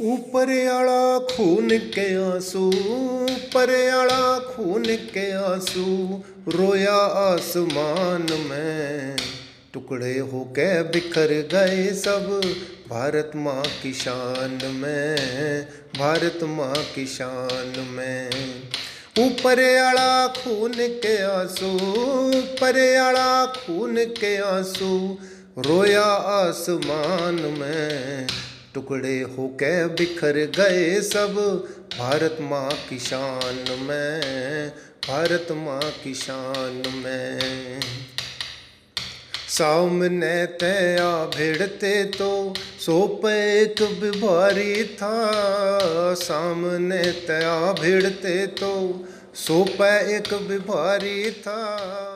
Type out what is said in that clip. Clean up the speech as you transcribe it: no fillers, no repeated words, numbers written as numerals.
ऊपर आला खून के आंसू, ऊपर आला खून के आंसू, रोया आसमान में। टुकड़े होके बिखर गए सब भारत माँ की शान में, भारत माँ की शान में। ऊपर आला खून के आंसू, ऊपर आला खून के आंसू, रोया आसमान में। टुकड़े होके बिखर गए सब भारत माँ की शान में, भारत माँ की शान में। सामने तया भिड़ते तो सो पे एक बीमारी था, सामने तया भिड़ते तो सो पे एक बीमारी था।